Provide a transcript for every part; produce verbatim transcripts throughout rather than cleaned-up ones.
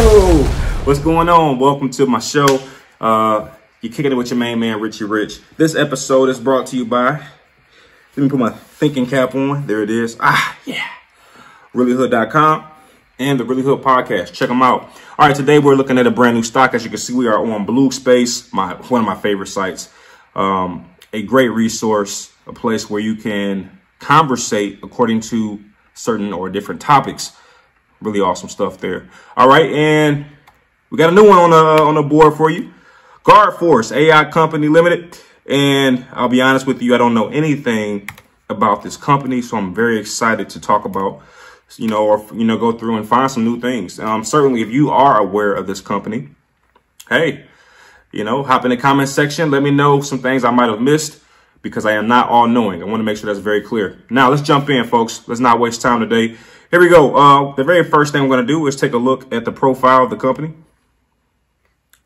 Yo, what's going on? Welcome to my show. Uh, you're kicking it with your main man, Richie Rich. This episode is brought to you by, let me put my thinking cap on. There it is. Ah, yeah. Reallyhood dot com and the Reallyhood Podcast. Check them out. All right, today we're looking at a brand new stock. As you can see, we are on Blue Space, my one of my favorite sites. Um, a great resource, a place where you can conversate according to certain or different topics. Really awesome stuff there. All right, and we got a new one on the on the board for you. GuardForce A I Company Limited. And I'll be honest with you, I don't know anything about this company, so I'm very excited to talk about, you know, or you know, go through and find some new things. Um, certainly, if you are aware of this company, hey, you know, hop in the comment section. Let me know some things I might have missed, because I am not all-knowing. I want to make sure that's very clear. Now, let's jump in, folks. Let's not waste time today. Here we go. Uh, the very first thing we're going to do is take a look at the profile of the company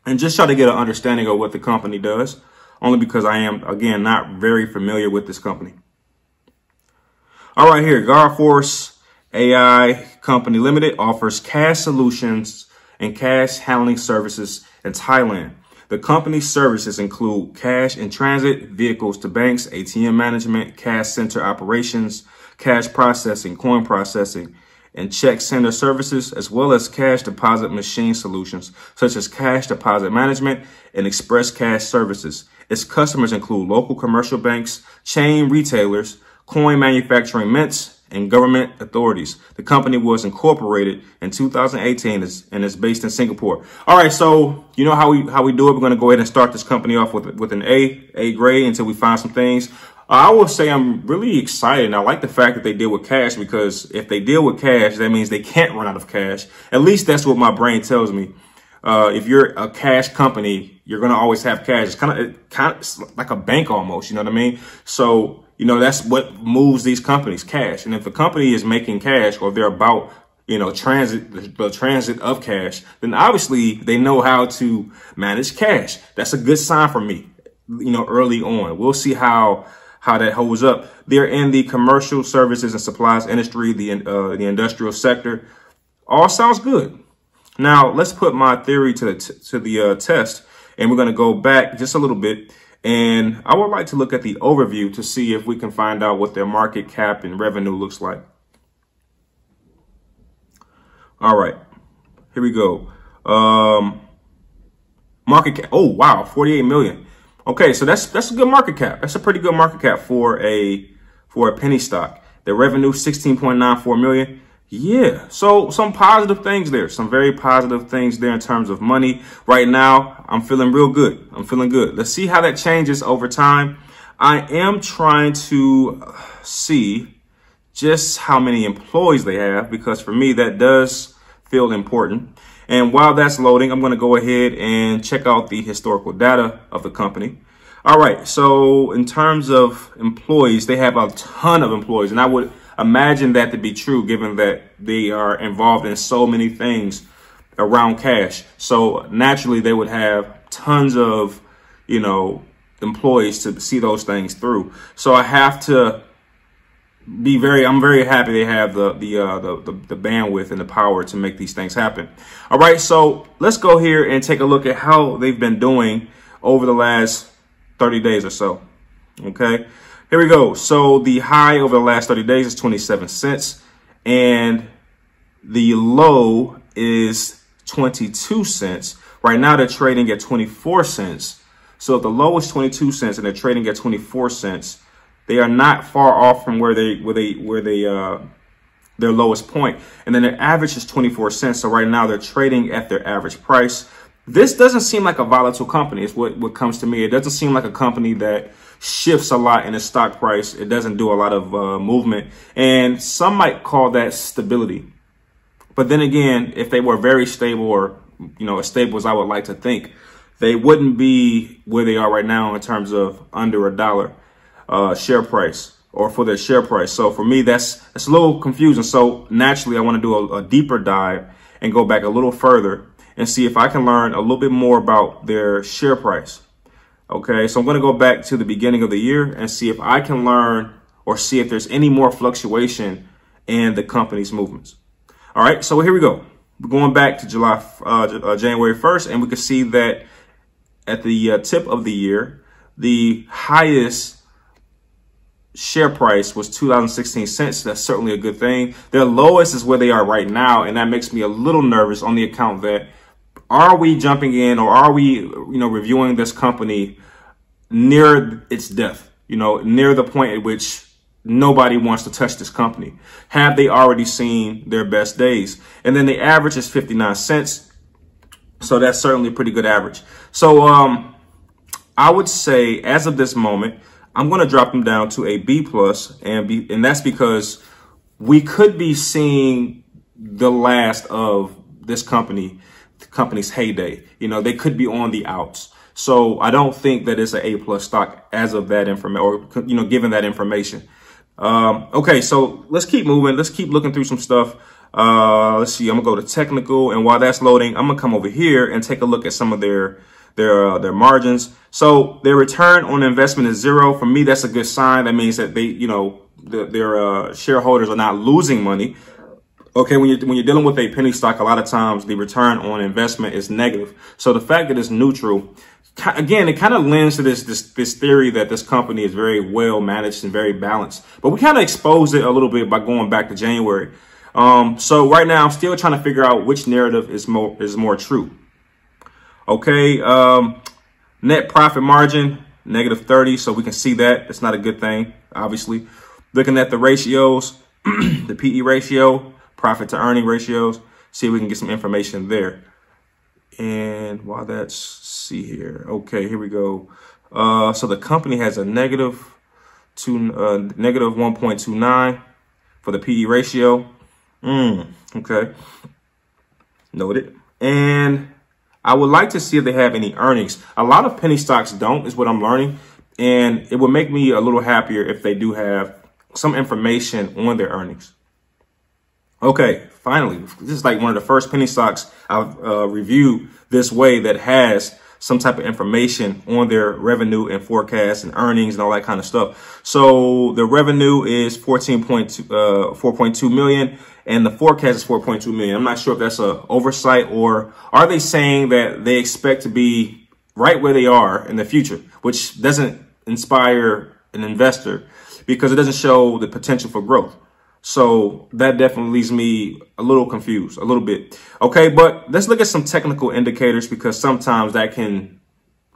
and just try to get an understanding of what the company does, only because I am, again, not very familiar with this company. All right, here, GuardForce A I Company Limited offers cash solutions and cash handling services in Thailand. The company's services include cash in transit, vehicles to banks, A T M management, cash center operations, cash processing, coin processing, and check center services, as well as cash deposit machine solutions, such as cash deposit management and express cash services. Its customers include local commercial banks, chain retailers, coin manufacturing mints, and government authorities. The company was incorporated in two thousand eighteen and is based in Singapore. All right, so you know how we how we do it. We're going to go ahead and start this company off with with an A, A grade, until we find some things. I will say I'm really excited, and I like the fact that they deal with cash, because if they deal with cash, that means they can't run out of cash. At least that's what my brain tells me. Uh, if you're a cash company, you're going to always have cash. It's kind of kind of like a bank almost, you know what I mean? So, you know, that's what moves these companies, cash. And if the company is making cash, or they're about, you know, transit, the, the transit of cash, then obviously they know how to manage cash. That's a good sign for me, you know, early on. We'll see how how that holds up. They're in the commercial services and supplies industry, the uh, the industrial sector. All sounds good. Now, let's put my theory to the, to the uh, test, and we're going to go back just a little bit. And I would like to look at the overview to see if we can find out what their market cap and revenue looks like. All right, here we go. Um, market cap. Oh, wow. forty-eight million. OK, so that's that's a good market cap. That's a pretty good market cap for a for a penny stock. Their revenue sixteen point nine four million. Yeah, so some positive things there, some very positive things there in terms of money. Right now, I'm feeling real good. I'm feeling good. Let's see how that changes over time. I am trying to see just how many employees they have, because for me, that does feel important. And while that's loading, I'm going to go ahead and check out the historical data of the company. All right, so in terms of employees, they have a ton of employees, and I would imagine that to be true, given that they are involved in so many things around cash. So naturally, they would have tons of, you know, employees to see those things through. So I have to be very, I'm very happy they have the the, uh, the the the bandwidth and the power to make these things happen. All right, so let's go here and take a look at how they've been doing over the last thirty days or so. Okay. Here we go. So the high over the last thirty days is twenty-seven cents, and the low is twenty-two cents. Right now they're trading at twenty-four cents. So if the low is twenty-two cents and they're trading at twenty-four cents, they are not far off from where they where they where they uh their lowest point. And then their average is twenty-four cents. So right now they're trading at their average price. This doesn't seem like a volatile company. It's what what comes to me. It doesn't seem like a company that shifts a lot in its stock price. It doesn't do a lot of uh, movement, and some might call that stability. But then again, if they were very stable, or you know, as stable as I would like to think, they wouldn't be where they are right now in terms of under a dollar uh, share price, or for their share price. So for me, that's that's a little confusing. So naturally, I want to do a, a deeper dive and go back a little further and see if I can learn a little bit more about their share price. Okay, so I'm going to go back to the beginning of the year and see if I can learn, or see if there's any more fluctuation in the company's movements. All right, so here we go. going back to July, uh, January first, and we could see that at the uh, tip of the year, the highest share price was two dollars and sixteen cents. That's certainly a good thing. Their lowest is where they are right now, and that makes me a little nervous on the account that, are we jumping in, or are we, you know, reviewing this company near its death? You know, near the point at which nobody wants to touch this company. Have they already seen their best days? And then the average is fifty-nine cents. So that's certainly a pretty good average. So um, I would say as of this moment, I'm going to drop them down to a B plus, and be, and that's because we could be seeing the last of this company, the company's heyday. You know, they could be on the outs. So I don't think that it's an A plus stock as of that information, or, you know, given that information. Um, okay, so let's keep moving. Let's keep looking through some stuff. Uh, let's see. I'm gonna go to technical, and while that's loading, I'm gonna come over here and take a look at some of their their uh, their margins. So their return on investment is zero. For me, that's a good sign. That means that they, you know, the, their uh, shareholders are not losing money. Okay, when you're, when you're dealing with a penny stock, a lot of times the return on investment is negative. So the fact that it's neutral, again, it kind of lends to this, this, this theory that this company is very well managed and very balanced. But we kind of exposed it a little bit by going back to January. Um, so right now I'm still trying to figure out which narrative is more, is more true. Okay, um, net profit margin, negative thirty. So we can see that it's not a good thing, obviously. Looking at the ratios, the P E ratio, profit to earning ratios, see if we can get some information there. And while that's, see here. Okay, here we go. Uh, so the company has a negative two, uh, negative one point two nine for the P E ratio. Mm, okay, noted. And I would like to see if they have any earnings. A lot of penny stocks don't, is what I'm learning. And it would make me a little happier if they do have some information on their earnings. Okay, finally, this is like one of the first penny stocks I've uh, reviewed this way that has some type of information on their revenue and forecast and earnings and all that kind of stuff. So the revenue is fourteen point two, uh, four point two million, and the forecast is four point two million. I'm not sure if that's a oversight, or are they saying that they expect to be right where they are in the future, which doesn't inspire an investor because it doesn't show the potential for growth. So that definitely leaves me a little confused, a little bit. Okay, but let's look at some technical indicators, because sometimes that can,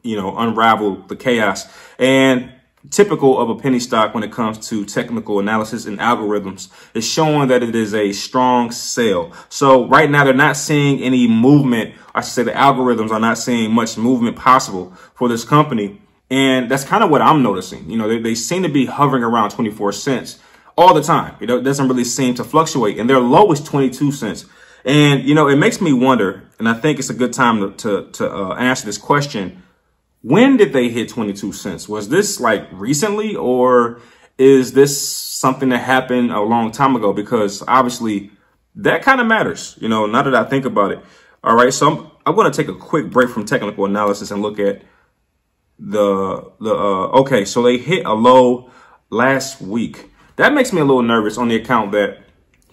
you know, unravel the chaos. And typical of a penny stock when it comes to technical analysis and algorithms is showing that it is a strong sell. So right now they're not seeing any movement. I should say the algorithms are not seeing much movement possible for this company. And that's kind of what I'm noticing. You know, they, they seem to be hovering around twenty-four cents. All the time. You know, it doesn't really seem to fluctuate, and their low is twenty-two cents. And, you know, it makes me wonder, and I think it's a good time to, to, to uh, answer this question. When did they hit twenty-two cents? Was this like recently, or is this something that happened a long time ago? Because obviously that kind of matters, you know, now that I think about it. All right. So I'm, I'm going to take a quick break from technical analysis and look at the, the, uh, okay. So they hit a low last week. That makes me a little nervous on the account that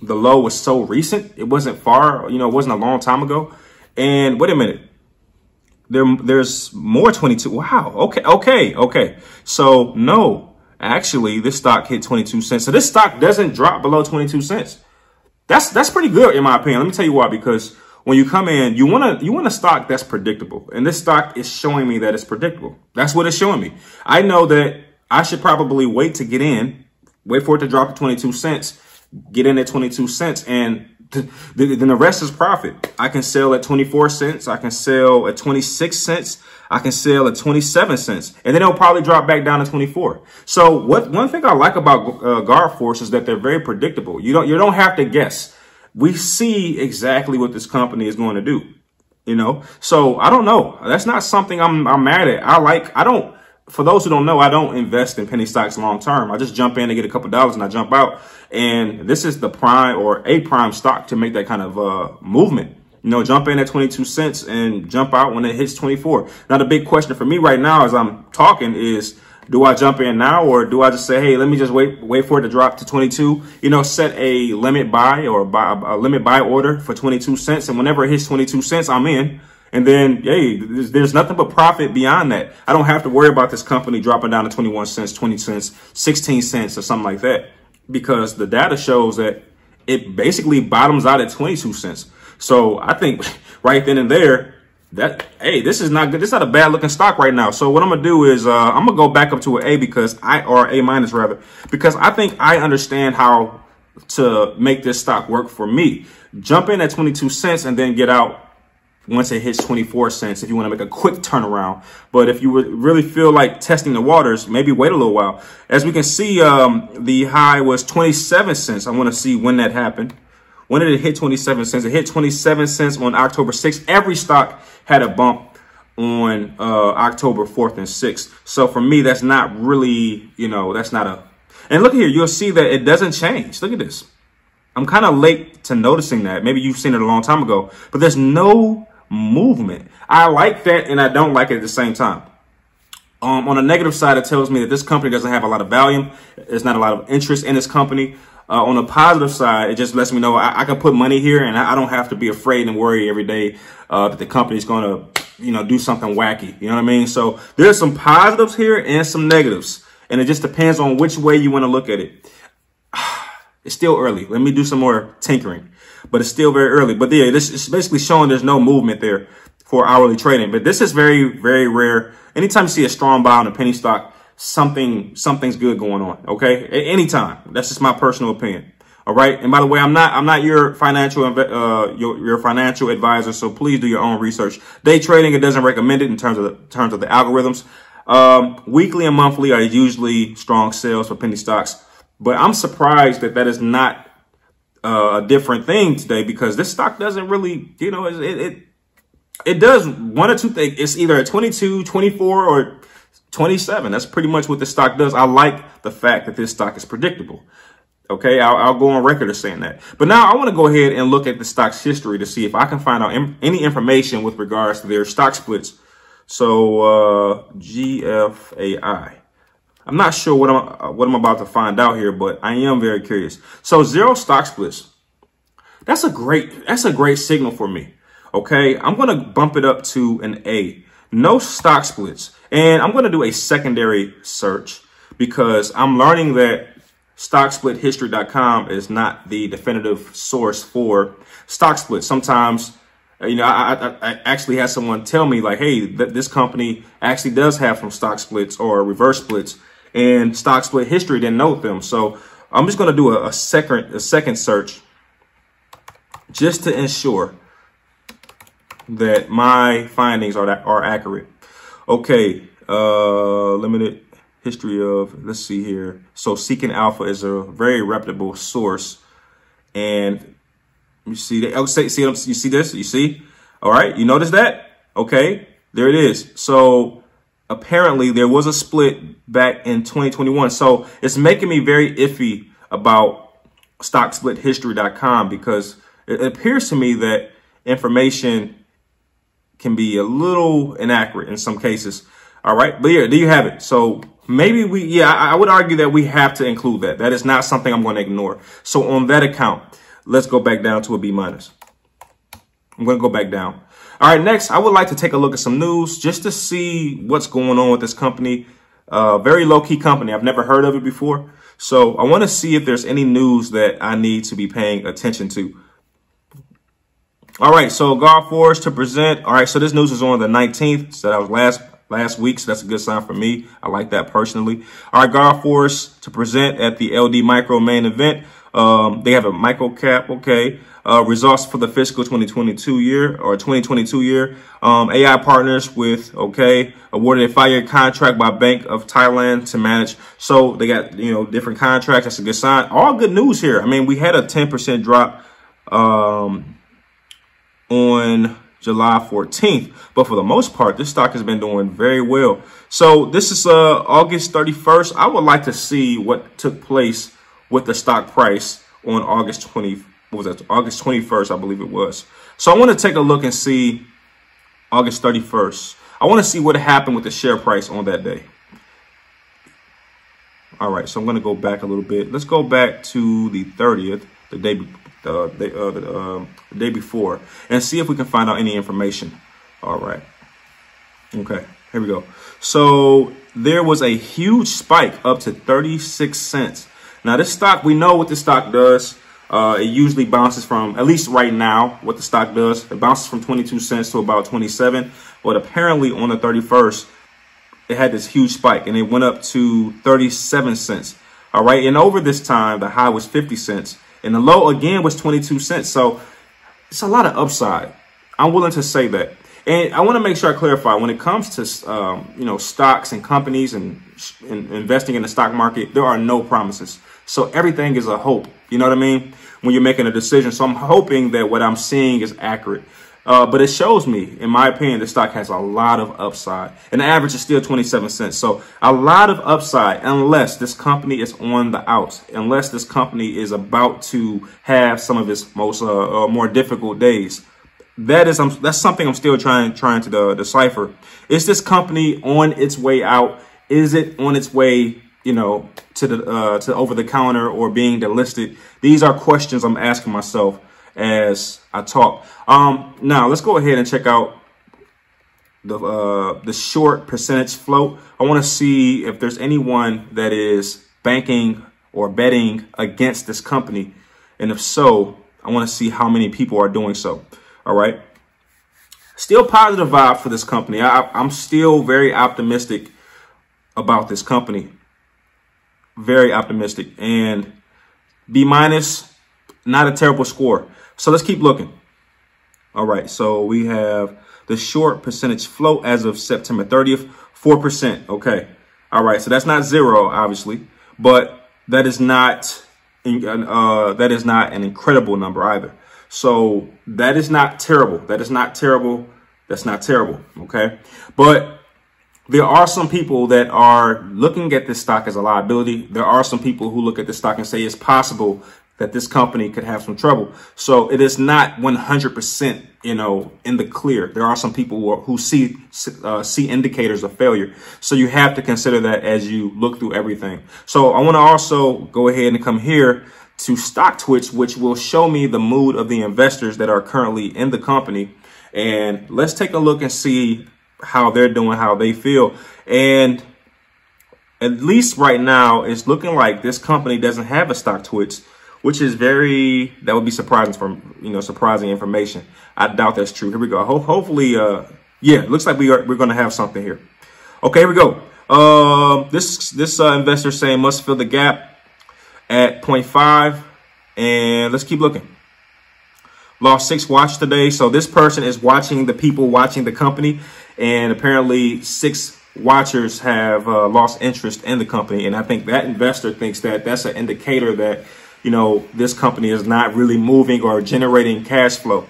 the low was so recent. It wasn't far, you know, it wasn't a long time ago. And wait a minute, there, there's more twenty-two. Wow, okay, okay, okay. So no, actually this stock hit twenty-two cents. So this stock doesn't drop below twenty-two cents. That's, that's pretty good in my opinion. Let me tell you why, because when you come in, you want to, you want a stock that's predictable. And this stock is showing me that it's predictable. That's what it's showing me. I know that I should probably wait to get in. Wait for it to drop to twenty-two cents, get in at twenty-two cents, and th th then the rest is profit. I can sell at twenty-four cents. I can sell at twenty-six cents. I can sell at twenty-seven cents, and then it'll probably drop back down to twenty-four. So what, one thing I like about uh, GuardForce is that they're very predictable. You don't, you don't have to guess. We see exactly what this company is going to do, you know? So I don't know. That's not something I'm, I'm mad at. I like, I don't, for those who don't know, I don't invest in penny stocks long term. I just jump in to get a couple dollars and I jump out. And this is the prime or a prime stock to make that kind of uh, movement. You know, jump in at twenty-two cents and jump out when it hits twenty-four. Now, the big question for me right now as I'm talking is, Do I jump in now, or do I just say, hey, let me just wait wait for it to drop to twenty-two, you know, set a limit buy or buy, a limit buy order for twenty-two cents. And whenever it hits twenty-two cents, I'm in. And then, hey, there's, there's nothing but profit beyond that. I don't have to worry about this company dropping down to twenty-one cents, twenty cents, sixteen cents or something like that, because the data shows that it basically bottoms out at twenty-two cents. So I think right then and there, that, hey, this is not good. This is not a bad looking stock right now. So what I'm going to do is uh, I'm going to go back up to an A because I, or A minus rather, because I think I understand how to make this stock work for me. Jump in at twenty-two cents and then get out once it hits twenty-four cents if you want to make a quick turnaround. But if you would really feel like testing the waters, maybe wait a little while. As we can see, um, the high was twenty-seven cents. I want to see when that happened. When did it hit twenty-seven cents? It hit twenty-seven cents on October sixth. Every stock had a bump on uh, October fourth and sixth. So for me, that's not really, you know, that's not a. And look here, you'll see that it doesn't change. Look at this. I'm kind of late to noticing that. Maybe you've seen it a long time ago, but there's no movement. I like that and I don't like it at the same time. Um, on the negative side, it tells me that this company doesn't have a lot of volume. There's not a lot of interest in this company. Uh, on the positive side, it just lets me know I, I can put money here and I, I don't have to be afraid and worry every day uh, that the company's going to, you know, do something wacky. You know what I mean? So there's some positives here and some negatives, and it just depends on which way you want to look at it. It's still early. Let me do some more tinkering, but it's still very early. But yeah, this is basically showing there's no movement there for hourly trading. But this is very, very rare. Anytime you see a strong buy on a penny stock, Something, something's good going on. Okay. At any time. That's just my personal opinion. All right. And by the way, I'm not, I'm not your financial, uh, your, your financial advisor. So please do your own research. Day trading, it doesn't recommend it in terms of the terms of the algorithms. Um, weekly and monthly are usually strong sales for penny stocks, but I'm surprised that that is not uh, a different thing today, because this stock doesn't really, you know, it, it, it does one or two things. It's either at twenty-two, twenty-four, or twenty-seven. That's pretty much what this stock does. I like the fact that this stock is predictable. Okay, I'll, I'll go on record as saying that. But now I want to go ahead and look at the stock's history to see if I can find out in, any information with regards to their stock splits. So uh, G F A I. I'm not sure what I'm what I'm about to find out here, but I am very curious. So zero stock splits. That's a great that's a great signal for me. Okay, I'm going to bump it up to an A. No stock splits. And I'm going to do a secondary search because I'm learning that Stock Split History dot com is not the definitive source for stock splits. Sometimes, you know, I, I, I actually had someone tell me like, hey, th this company actually does have some stock splits or reverse splits, and Stock Split History didn't note them. So I'm just going to do a, a second a second search just to ensure that my findings are are accurate. Okay, uh, limited history of, let's see here. So Seeking Alpha is a very reputable source. And you see that, oh, see, see, you see this, you see? All right, you notice that? Okay, there it is. So apparently there was a split back in twenty twenty-one. So it's making me very iffy about Stock Split History dot com because it appears to me that information can be a little inaccurate in some cases. All right. But yeah, there you have it. So maybe we, yeah, I, I would argue that we have to include that. That is not something I'm going to ignore. So on that account, let's go back down to a B minus. I'm going to go back down. All right. Next, I would like to take a look at some news just to see what's going on with this company. Uh, very low key company. I've never heard of it before. So I want to see if there's any news that I need to be paying attention to. All right, so GuardForce to present. All right, so this news is on the nineteenth. So that was last last week, so that's a good sign for me. I like that personally. All right, GuardForce to present at the L D Micro Main Event. Um, they have a micro cap, okay. Uh, results for the fiscal twenty twenty-two year or twenty twenty-two year. Um, A I partners with, okay, awarded a five-year contract by Bank of Thailand to manage. So they got, you know, different contracts. That's a good sign. All good news here. I mean, we had a ten percent drop Um, on July fourteenth, but for the most part, this stock has been doing very well. So this is uh, August thirty-first. I would like to see what took place with the stock price on August twentieth. What was that? August twenty-first, I believe it was. So I want to take a look and see August thirty-first. I want to see what happened with the share price on that day. All right, so I'm going to go back a little bit. Let's go back to the thirtieth, the day, uh, the, uh, the, uh, the day before, and see if we can find out any information. All right. Okay, here we go. So there was a huge spike up to thirty-six cents. Now, this stock, we know what this stock does. Uh, it usually bounces from, at least right now, what the stock does. It bounces from twenty-two cents to about twenty-seven. But apparently on the thirty-first, it had this huge spike and it went up to thirty-seven cents. All right. And over this time, the high was fifty cents and the low again was twenty-two cents. So it's a lot of upside. I'm willing to say that. And I want to make sure I clarify when it comes to, um, you know, stocks and companies and, and investing in the stock market, there are no promises. So everything is a hope. You know what I mean? When you're making a decision. So I'm hoping that what I'm seeing is accurate. Uh, but it shows me, in my opinion, the stock has a lot of upside. And the average is still twenty-seven cents. So a lot of upside unless this company is on the outs, unless this company is about to have some of its most uh, uh, more difficult days. That is, um, that's something I'm still trying trying to uh, decipher. Is this company on its way out? Is it on its way, you know, to the uh, to over the counter or being delisted? These are questions I'm asking myself as I talk. Um, now let's go ahead and check out the uh, the short percentage float. I want to see if there's anyone that is banking or betting against this company, and if so, I want to see how many people are doing so. All right. Still positive vibe for this company. I, I'm still very optimistic about this company. Very optimistic. And B minus, not a terrible score. So let's keep looking. All right. So we have the short percentage float as of September thirtieth, four percent. OK. All right. So that's not zero, obviously, but that is not uh, that is not an incredible number either. So that is not terrible. That is not terrible. That's not terrible. OK, but there are some people that are looking at this stock as a liability. There are some people who look at this stock and say it's possible that this company could have some trouble. So it is not one hundred percent, you know, in the clear. There are some people who, are, who see uh, see indicators of failure. So you have to consider that as you look through everything. So I want to also go ahead and come here to StockTwits, which will show me the mood of the investors that are currently in the company. And let's take a look and see how they're doing, how they feel. And at least right now, it's looking like this company doesn't have a StockTwits, which is very, that would be surprising for, you know, surprising information. I doubt that's true. Here we go. Ho hopefully, uh, yeah, it looks like we are, we're going to have something here. Okay, here we go. Uh, this this uh, investor saying must fill the gap at zero point five, and let's keep looking. Lost six watch today. So this person is watching the people watching the company, and apparently six watchers have uh, lost interest in the company. And I think that investor thinks that that's an indicator that, you know, this company is not really moving or generating cash flow.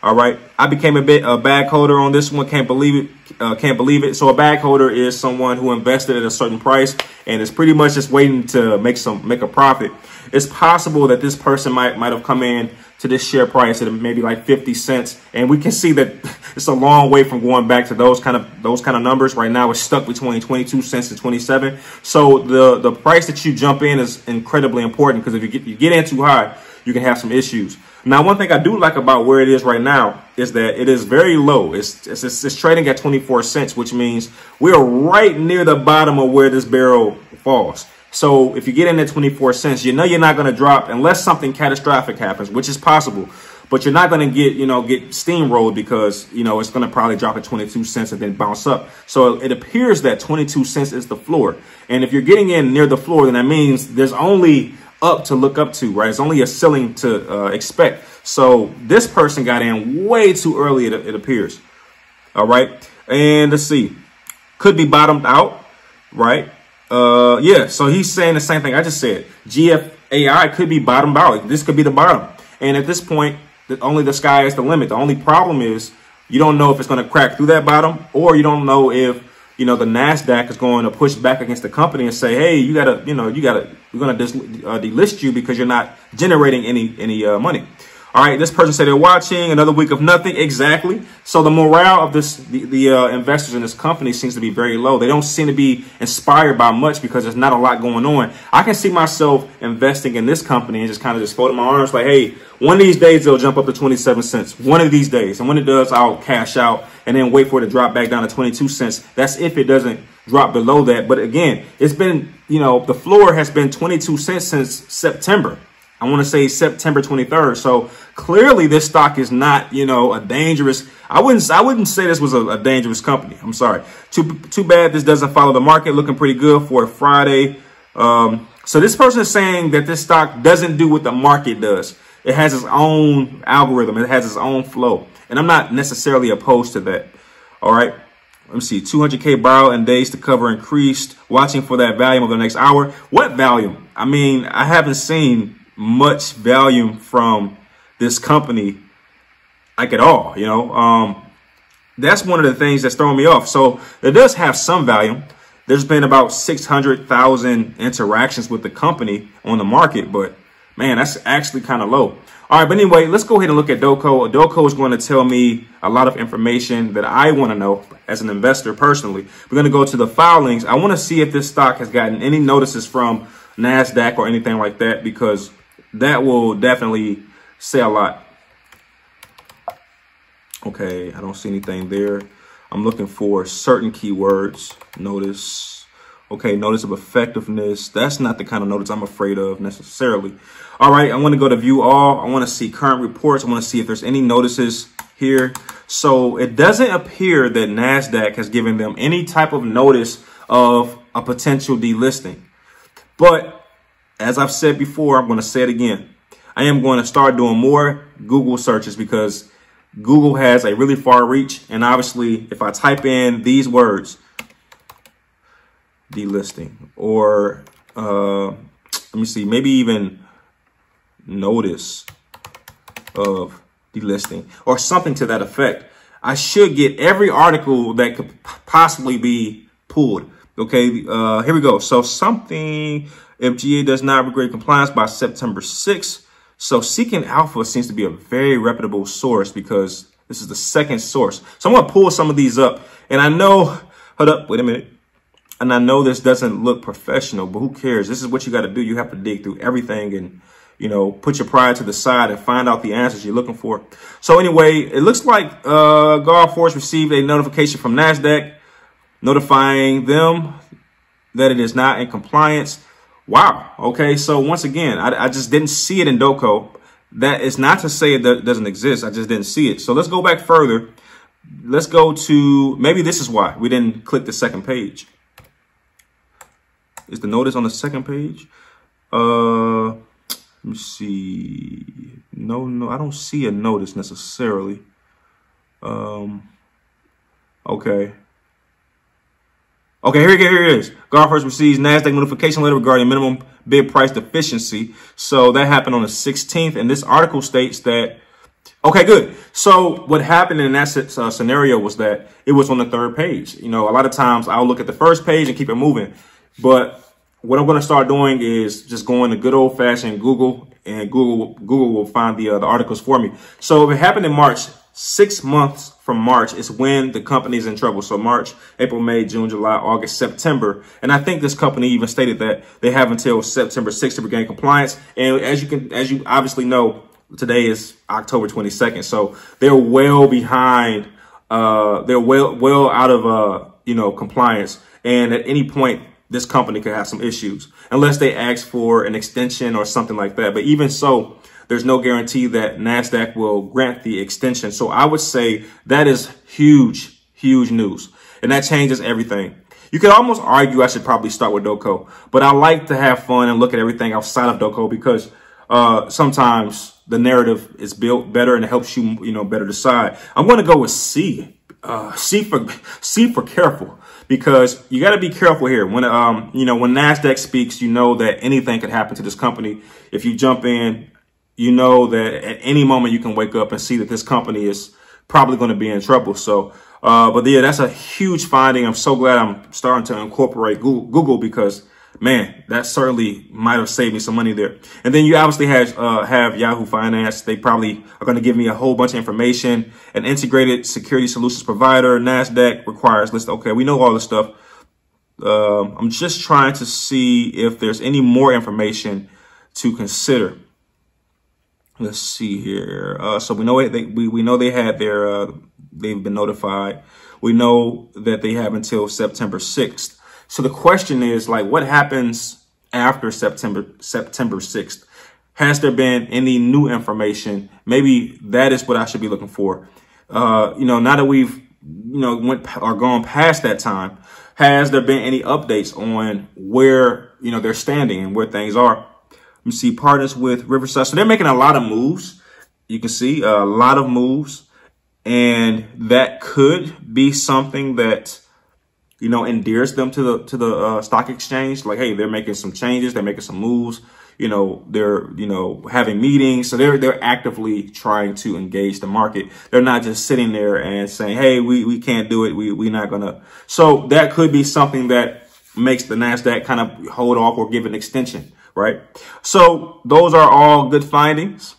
All right. I became a bit a bag holder on this one. Can't believe it. Uh, can't believe it. So a bag holder is someone who invested at a certain price and is pretty much just waiting to make some make a profit. It's possible that this person might might have come in to this share price at maybe like fifty cents. And we can see that it's a long way from going back to those kind of those kind of numbers. Right now, it's stuck between twenty-two cents and twenty-seven. So the the price that you jump in is incredibly important, because if you get you get in too high, you can have some issues. Now, one thing I do like about where it is right now is that it is very low. It's, it's, it's trading at twenty-four cents, which means we are right near the bottom of where this barrel falls. So if you get in at twenty-four cents, you know you're not going to drop unless something catastrophic happens, which is possible. But you're not going to get, you know, get steamrolled, because, you know, it's going to probably drop at twenty-two cents and then bounce up. So it appears that twenty-two cents is the floor. And if you're getting in near the floor, then that means there's only up to look up to, right? It's only a ceiling to uh, expect. So this person got in way too early, it, it appears. All right. And let's see. Could be bottomed out, right? Uh, yeah. So he's saying the same thing I just said. G F A I could be bottomed out. This could be the bottom. And at this point, the, only the sky is the limit. The only problem is you don't know if it's going to crack through that bottom, or you don't know if, you know, the NASDAQ is going to push back against the company and say, hey, you got to, you know, you got to, we're going to uh, delist you because you're not generating any any uh, money. All right, this person said they're watching another week of nothing. Exactly. So the morale of this, the, the uh, investors in this company seems to be very low. They don't seem to be inspired by much because there's not a lot going on. I can see myself investing in this company and just kind of just folding my arms like, hey, one of these days they'll jump up to twenty-seven cents. One of these days. And when it does, I'll cash out and then wait for it to drop back down to twenty-two cents. That's if it doesn't drop below that. But again, it's been, you know, the floor has been twenty-two cents since September. I want to say September twenty-third. So clearly this stock is not, you know, a dangerous. I wouldn't I wouldn't say this was a, a dangerous company. I'm sorry. Too, too bad this doesn't follow the market. Looking pretty good for a Friday. Um, so this person is saying that this stock doesn't do what the market does. It has its own algorithm. It has its own flow. And I'm not necessarily opposed to that. All right. Let me see. two hundred K borrow and days to cover increased. Watching for that volume over the next hour. What volume? I mean, I haven't seen much volume from this company, like at all, you know. Um, that's one of the things that's throwing me off. So it does have some volume. There's been about six hundred thousand interactions with the company on the market, but man, that's actually kind of low. All right, but anyway, let's go ahead and look at Docoh. Docoh is going to tell me a lot of information that I want to know as an investor personally. We're going to go to the filings. I want to see if this stock has gotten any notices from NASDAQ or anything like that, because that will definitely say a lot. Okay, I don't see anything there. I'm looking for certain keywords. Notice. Okay, notice of effectiveness. That's not the kind of notice I'm afraid of necessarily. All right, I want to go to view all. I want to see current reports. I want to see if there's any notices here. So it doesn't appear that NASDAQ has given them any type of notice of a potential delisting. But as I've said before, I'm going to say it again. I am going to start doing more Google searches because Google has a really far reach. And obviously, if I type in these words, delisting, or uh, let me see, maybe even notice of delisting or something to that effect, I should get every article that could possibly be pulled. Okay, uh, here we go. So something... F G A does not regret compliance by September sixth. So Seeking Alpha seems to be a very reputable source because this is the second source. So I'm going to pull some of these up. And I know, hold up, wait a minute. And I know this doesn't look professional, but who cares? This is what you got to do. You have to dig through everything and, you know, put your pride to the side and find out the answers you're looking for. So anyway, it looks like uh, GuardForce received a notification from NASDAQ notifying them that it is not in compliance. Wow. OK, so once again, I, I just didn't see it in Docoh. That is not to say it doesn't exist. I just didn't see it. So let's go back further. Let's go to, maybe this is why we didn't click the second page. Is the notice on the second page? Uh, let me see. No, no, I don't see a notice necessarily. Um, OK. Okay, here it, here it is. GuardForce receives NASDAQ notification letter regarding minimum bid price deficiency. So that happened on the sixteenth. And this article states that, okay, good. So what happened in that uh, scenario was that it was on the third page. You know, a lot of times I'll look at the first page and keep it moving. But what I'm going to start doing is just going to good old fashioned Google, and Google Google will find the, uh, the articles for me. So if it happened in March, six months from March is when the company is in trouble. So March, April, May, June, July, August, September. And I think this company even stated that they have until September sixth to regain compliance. And as you can, as you obviously know, today is October twenty-second. So they're well behind. Uh, they're well, well out of, uh, you know, compliance. And at any point, this company could have some issues unless they ask for an extension or something like that. But even so, there's no guarantee that NASDAQ will grant the extension. So I would say that is huge, huge news. And that changes everything. You could almost argue I should probably start with Docoh, but I like to have fun and look at everything outside of Docoh because uh, sometimes the narrative is built better and it helps you, you know, better decide. I'm going to go with C, uh, C for, C for careful, because you got to be careful here. When, um, you know, when NASDAQ speaks, you know that anything could happen to this company. If you jump in, you know that at any moment you can wake up and see that this company is probably going to be in trouble. So, uh, but yeah, that's a huge finding. I'm so glad I'm starting to incorporate Google, Google because man, that certainly might have saved me some money there. And then you obviously have, uh, have Yahoo Finance. They probably are going to give me a whole bunch of information. An integrated security solutions provider, NASDAQ requires list. Okay, we know all this stuff. Um, I'm just trying to see if there's any more information to consider. Let's see here. Uh, so we know it. They, we we know they had their. Uh, they've been notified. We know that they have until September sixth. So the question is, like, what happens after September sixth? Has there been any new information? Maybe that is what I should be looking for. Uh, you know, now that we've, you know, went or gone past that time, has there been any updates on where, you know, they're standing and where things are? You see partners with Riverside. So they're making a lot of moves. You can see a lot of moves. And that could be something that, you know, endears them to the to the uh, stock exchange. Like, hey, they're making some changes, they're making some moves. You know, they're you know having meetings, so they're they're actively trying to engage the market. They're not just sitting there and saying, hey, we we can't do it. We we're not gonna. So that could be something that makes the NASDAQ kind of hold off or give an extension, right? So those are all good findings.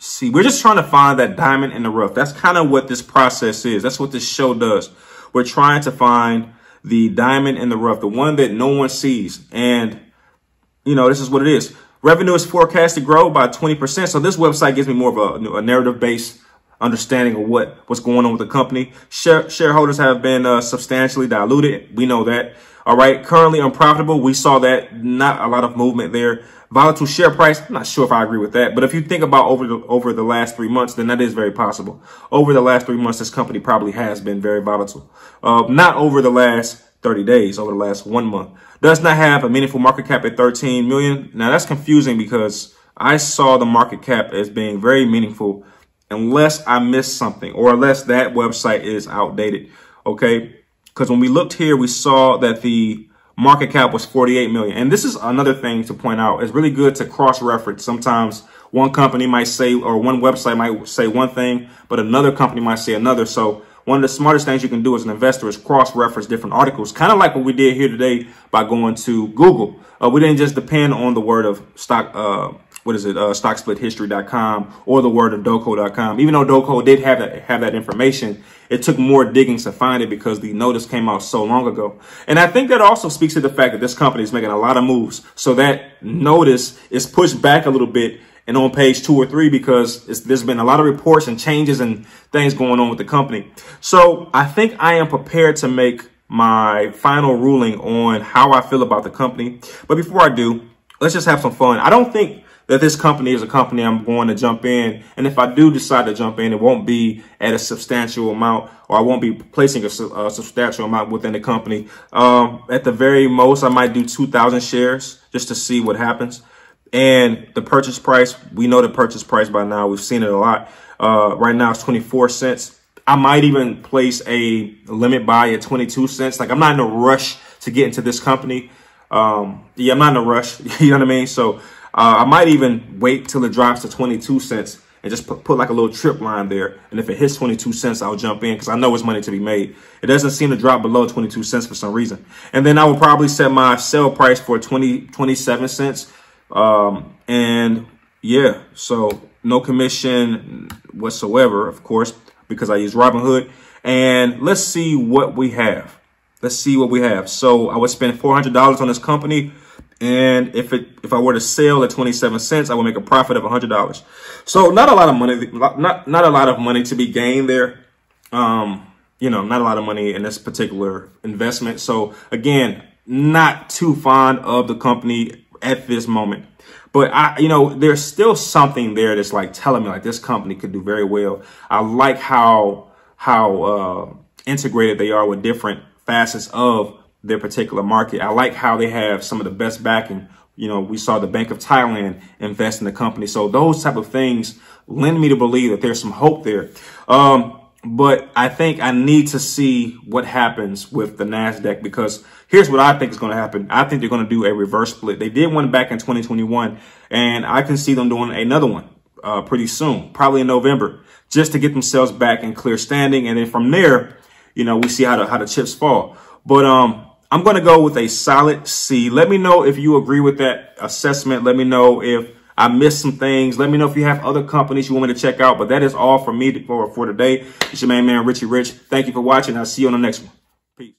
See, we're just trying to find that diamond in the rough. That's kind of what this process is. That's what this show does. We're trying to find the diamond in the rough, the one that no one sees. And, you know, this is what it is. Revenue is forecast to grow by twenty percent. So this website gives me more of a, a narrative-based understanding of what, what's going on with the company. Share, shareholders have been uh, substantially diluted. We know that. All right. Currently unprofitable. We saw that. Not a lot of movement there. Volatile share price. I'm not sure if I agree with that. But if you think about over the, over the last three months, then that is very possible. Over the last three months, this company probably has been very volatile. Uh, not over the last thirty days, over the last one month. Does not have a meaningful market cap at thirteen million. Now, that's confusing because I saw the market cap as being very meaningful unless I missed something or unless that website is outdated. OK, because when we looked here, we saw that the market cap was forty-eight million. And this is another thing to point out. It's really good to cross-reference. Sometimes one company might say, or one website might say one thing, but another company might say another. So one of the smartest things you can do as an investor is cross-reference different articles, kind of like what we did here today by going to Google. Uh, we didn't just depend on the word of stock, uh, what is it, uh, stock split history dot com or the word of Docoh dot com. Even though Docoh did have that, have that information, it took more diggings to find it because the notice came out so long ago. And I think that also speaks to the fact that this company is making a lot of moves. So that notice is pushed back a little bit and on page two or three because it's, there's been a lot of reports and changes and things going on with the company. So I think I am prepared to make my final ruling on how I feel about the company. But before I do, let's just have some fun. I don't think that this company is a company I'm going to jump in. And if I do decide to jump in, it won't be at a substantial amount, or I won't be placing a, su a substantial amount within the company. Um, at the very most, I might do two thousand shares just to see what happens. And the purchase price, we know the purchase price by now. We've seen it a lot. Uh, right now it's twenty-four cents. I might even place a limit buy at twenty-two cents. Like, I'm not in a rush to get into this company. Um, yeah, I'm not in a rush. You know what I mean? So, Uh, I might even wait till it drops to twenty-two cents and just put, put like a little trip line there. And if it hits twenty-two cents, I'll jump in because I know it's money to be made. It doesn't seem to drop below twenty-two cents for some reason. And then I will probably set my sell price for twenty-seven cents. Um, and yeah, so no commission whatsoever, of course, because I use Robinhood. And let's see what we have. Let's see what we have. So I would spend four hundred dollars on this company. And if it if I were to sell at twenty-seven cents, I would make a profit of one hundred dollars. So not a lot of money, not not a lot of money to be gained there. Um, you know, not a lot of money in this particular investment. So, again, not too fond of the company at this moment. But, I, you know, there's still something there that's like telling me like this company could do very well. I like how how uh, integrated they are with different facets of their particular market. I like how they have some of the best backing. You know, we saw the Bank of Thailand invest in the company. So those type of things lend me to believe that there's some hope there. Um, but I think I need to see what happens with the NASDAQ, because here's what I think is going to happen. I think they're going to do a reverse split. They did one back in twenty twenty-one, and I can see them doing another one uh, pretty soon, probably in November, just to get themselves back in clear standing. And then from there, you know, we see how the, how the chips fall. But um. I'm going to go with a solid C. Let me know if you agree with that assessment. Let me know if I missed some things. Let me know if you have other companies you want me to check out. But that is all from me for, for today. It's your main man, Richie Rich. Thank you for watching. I'll see you on the next one.